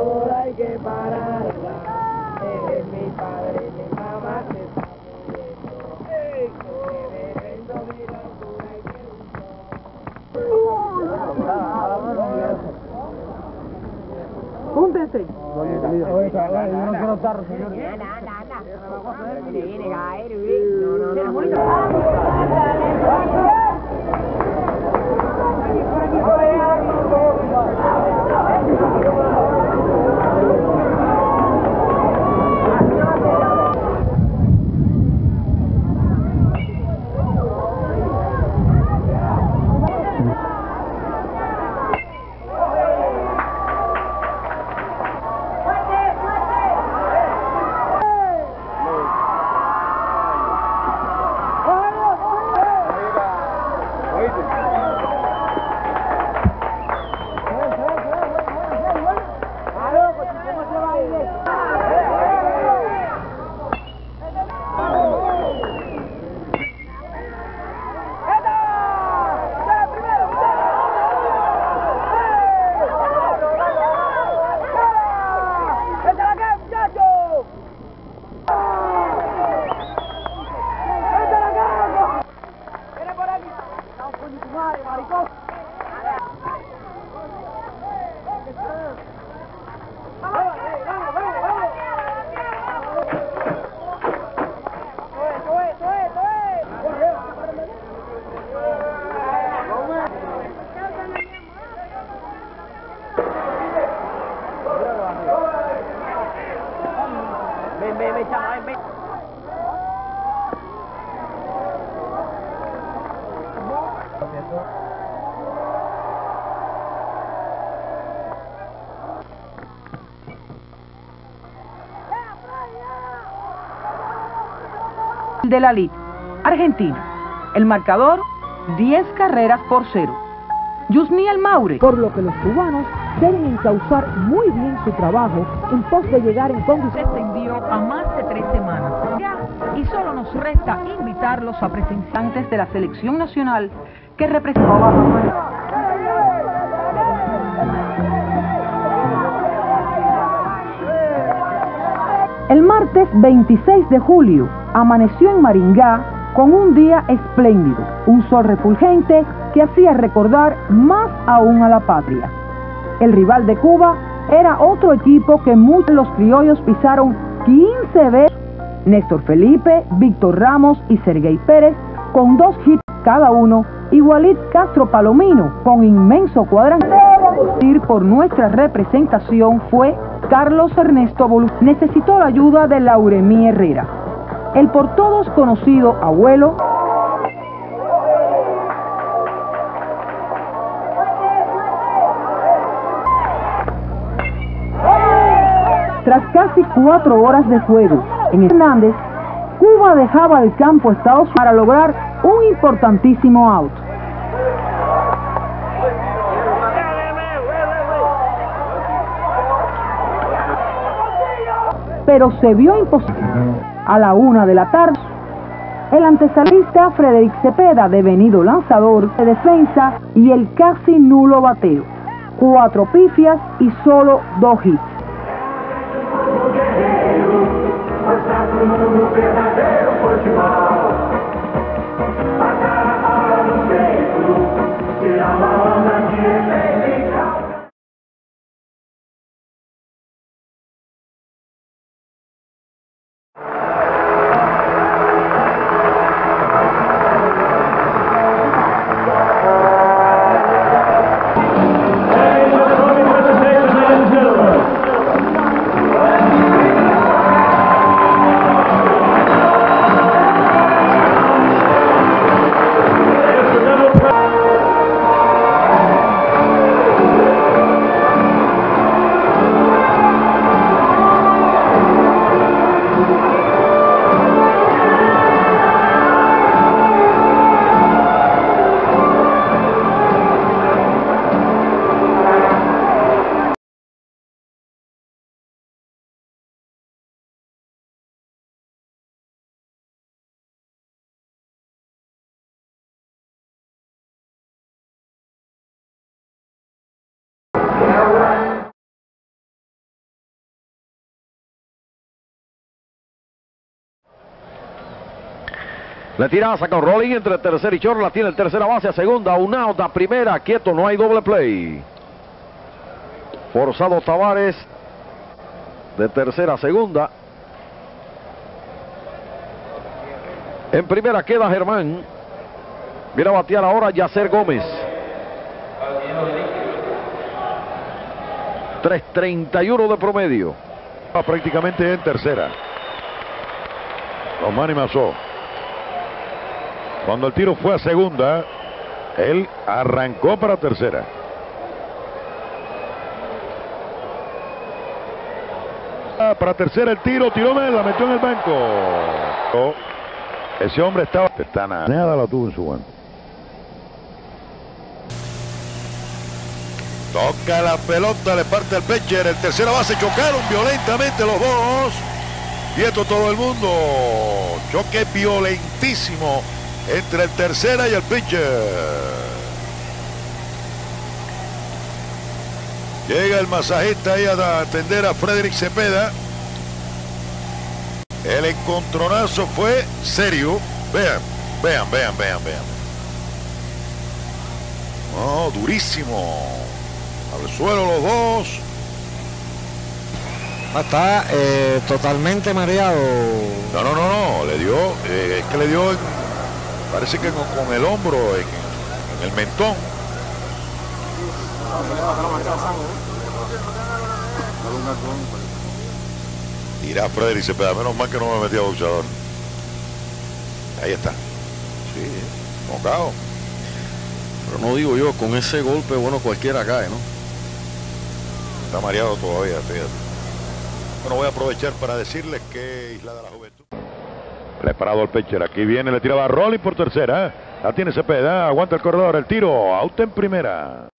favor hay que pararla. Eres mi padre, mi mamá se está muriendo. Te reverendo mi locura y que luchó. Júntense. No quiero estar, señor. Se viene a caer, güey. De la Lid, Argentina. El marcador, 10 carreras por 0. Yusmiel Maure. Por lo que los cubanos deben encauzar muy bien su trabajo en pos de llegar en condiciones. Se extendió a más de 3 semanas. Y solo nos resta invitarlos a presentantes de la selección nacional que representa. El martes 26 de julio amaneció en Maringá con un día espléndido, un sol refulgente que hacía recordar más aún a la patria. El rival de Cuba era otro equipo que muchos de los criollos pisaron 15 veces. Néstor Felipe, Víctor Ramos y Sergei Pérez con 2 hits cada uno y Walid Castro Palomino con inmenso cuadrangular. Por nuestra representación fue Carlos Ernesto Bolú. Necesitó la ayuda de Lauremi Herrera, el por todos conocido abuelo. Tras casi 4 horas de juego en Hernández, Cuba dejaba el campo Estados Unidos para lograr un importantísimo out. Pero se vio imposible. A la 1 de la tarde, el antesalista Frederich Cepeda, devenido lanzador de defensa, y el casi nulo bateo. 4 pifias y solo 2 hits. Le tira, saca un rolling entre tercer y short, la tiene en tercera base, a segunda, un out, a primera, quieto, no hay doble play. Forzado Tavares de tercera a segunda. En primera queda Germán. Viene a batear ahora Yacer Gómez. 3.31 de promedio. Prácticamente en tercera. Román y Mazó. Cuando el tiro fue a segunda, él arrancó para tercera. Para tercera el tiro, tiró bien, la metió en el banco. Oh, ese hombre estaba... Nada la tuvo en su banco. Toca la pelota, le parte al pitcher, el tercera base, chocaron violentamente los dos. Quieto todo el mundo. Choque violentísimo entre el tercera y el pitcher. Llega el masajista ahí a atender a Frederich Cepeda. El encontronazo fue serio. Vean. Oh, durísimo. Al suelo los dos. Está totalmente mareado. No. Le dio. Es que le dio. Parece que con el hombro, en el mentón. Dirá Frederich Cepeda, menos mal que no me metí a boxeador. Ahí está. Sí, mocado. Pero no digo yo, con ese golpe, bueno, cualquiera cae, ¿no? Está mareado todavía, fíjate. Bueno, voy a aprovechar para decirles que Isla de la Juventud. Preparado el pitcher, aquí viene, le tiraba a Rolling por tercera. La tiene Cepeda, aguanta el corredor, el tiro, out en primera.